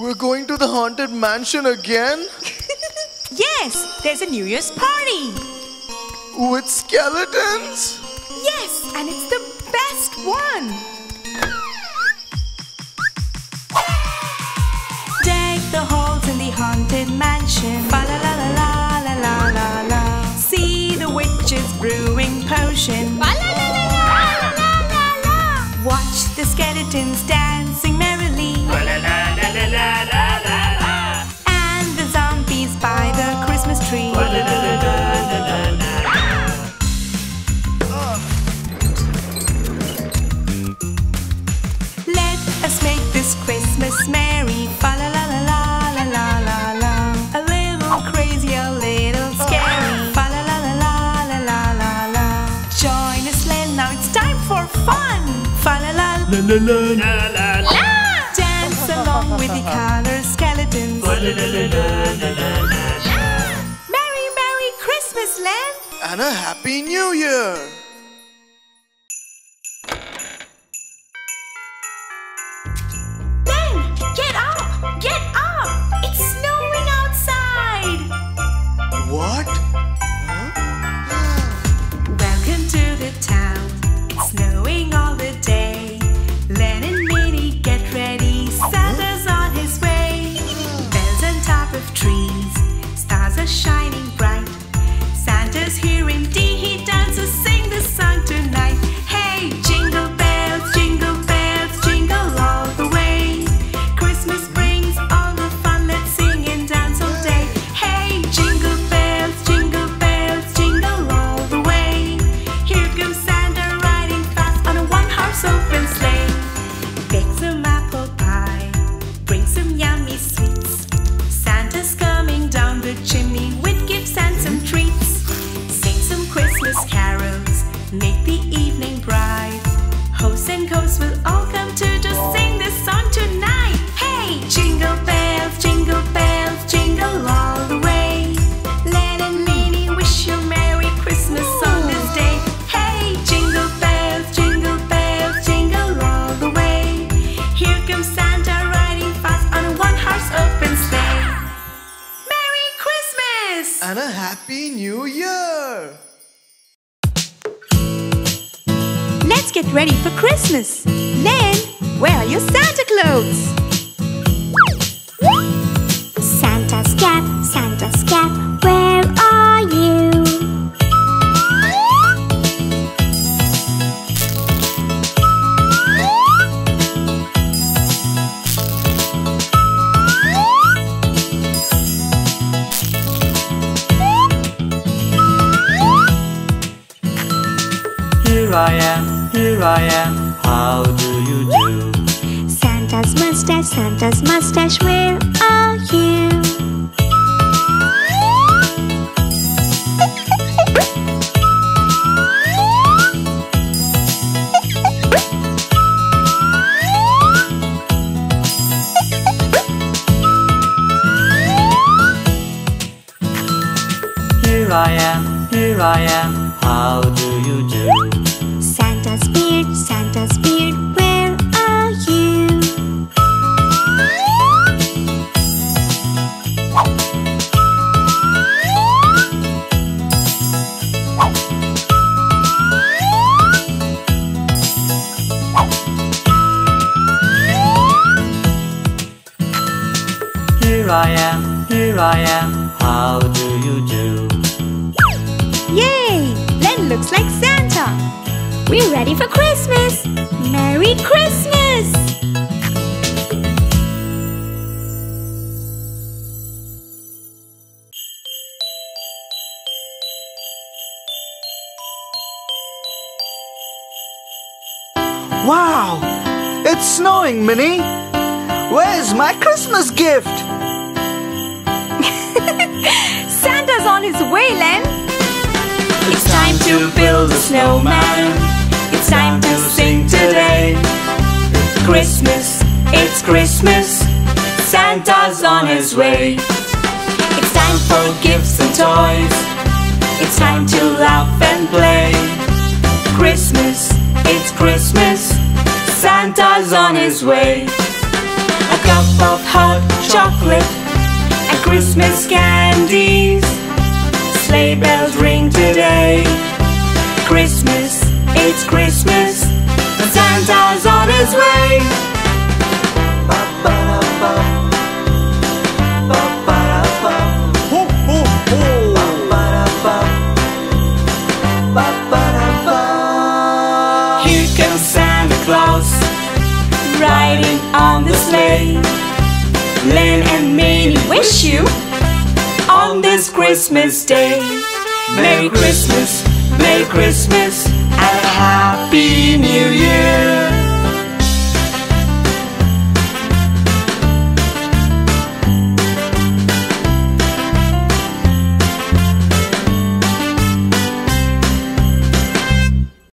We're going to the Haunted Mansion again? Yes, there's a New Year's party. With skeletons? Yes, and it's the best one. Dig the holes in the Haunted Mansion. Ba la la la la la la la. See the witches brewing potion. Ba la la la la la la la. Watch the skeletons dancing merrily. Ba la la la la la la la. And the zombies by the Christmas tree. Ba la la la la la la. Let us make this Christmas merry. Ba la la la la la la la la. A little crazy, a little scary. Ba la la la la la la la. Join us, Len, now it's time for fun. Fa la la la la la la la. Dance along with the color skeletons. Fa la la la la la la la. Merry, Merry Christmas, Len. And a Happy New Year. Shining bright, Santa's here indeed. He dances, sing the song tonight. Hey, jingle bells, jingle bells, jingle all the way. Christmas brings all the fun. Let's sing and dance all day. Hey, jingle bells, jingle bells, jingle all the way. Here comes Santa riding fast on a one-horse open sleigh. Bake some apple pie, bring some yummy sweets. Santa's coming down the chimney with gifts and some treats. Sing some Christmas carols, make the evening bright. Hosts and ghosts will all come to just sing this song tonight. Hey, jingle bells, jingle bells, jingle all the way. Len and Minnie wish you Merry Christmas on this day. Hey, jingle bells, jingle bells, jingle all the way. Here comes Santa riding fast on a one-horse open sleigh. And a Happy New Year! Let's get ready for Christmas! Len, where are your Santa clothes? Santa's cap, where are you? Here I am, how do you do? Santa's mustache, where are you? Here I am, how do you do? Santa's beard, where are you? Here I am, how do you do? Yay! Len looks like Santa! We're ready for Christmas! Merry Christmas! Wow! It's snowing, Minnie! Where's my Christmas gift? Santa's on his way, Len! It's time to build a snowman. It's time to sing today. Christmas, it's Christmas, Santa's on his way. It's time for gifts and toys. It's time to laugh and play. Christmas, it's Christmas, Santa's on his way. A cup of hot Christmas candies. Sleigh bells ring today. Christmas, it's Christmas, and Santa's on his way. Here comes Santa Claus, riding on the sleigh. Len and Minnie wish you on this Christmas day. Merry Christmas, Merry Christmas, and a Happy New Year.